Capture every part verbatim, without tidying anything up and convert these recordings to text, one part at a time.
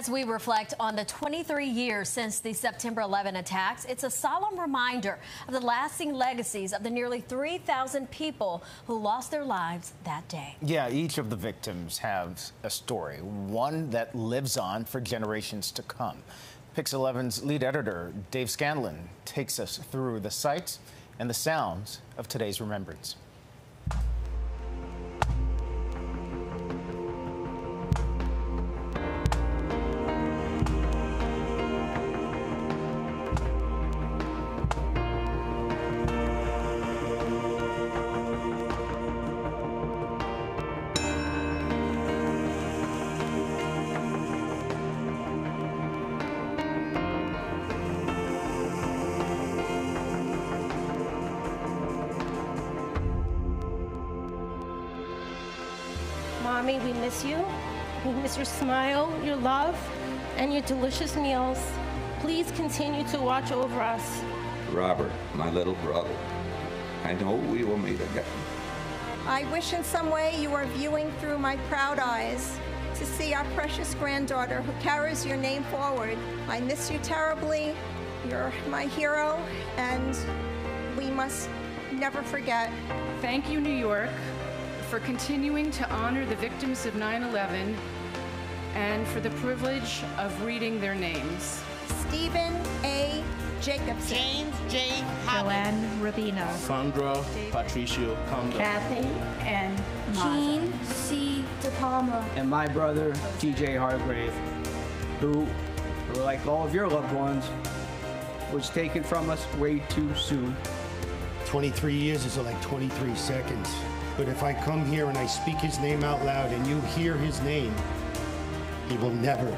As we reflect on the twenty-three years since the September eleventh attacks, it's a solemn reminder of the lasting legacies of the nearly three thousand people who lost their lives that day. Yeah, each of the victims have a story, one that lives on for generations to come. Pix eleven's lead editor, Dave Scanlon, takes us through the sights and the sounds of today's remembrance. Mommy, we miss you. We miss your smile, your love, and your delicious meals. Please continue to watch over us. Robert, my little brother, I know we will meet again. I wish in some way you are viewing through my proud eyes to see our precious granddaughter who carries your name forward. I miss you terribly. You're my hero, and we must never forget. Thank you, New York, for continuing to honor the victims of nine eleven and for the privilege of reading their names. Stephen A. Jacobson. James J. Helen Rubino. Sandra Patricia Conga. Kathy and Gene C. De Palma. And my brother, T J Hargrave, who, like all of your loved ones, was taken from us way too soon. twenty-three years is like twenty-three seconds. But if I come here and I speak his name out loud and you hear his name, he will never,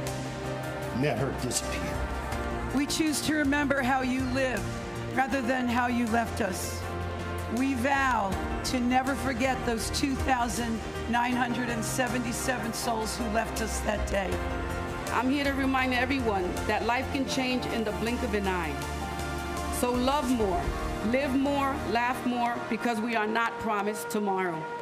never disappear. We choose to remember how you live rather than how you left us. We vow to never forget those two thousand nine hundred seventy-seven souls who left us that day. I'm here to remind everyone that life can change in the blink of an eye. So love more. Live more, laugh more, because we are not promised tomorrow.